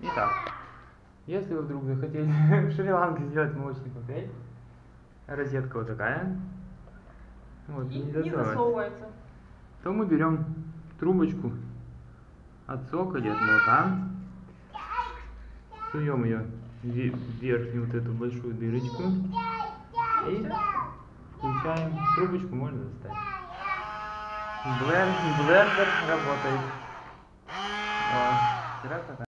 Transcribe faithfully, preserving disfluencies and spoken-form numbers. Итак, если вы вдруг захотели в Шри-Ланке сделать молочный коктейль, розетка вот такая, вот, и не, не засовывается, то мы берем трубочку от сока или от молока, суем ее в верхнюю вот эту большую дырочку и включаем трубочку, можно достать. Блендер работает. О,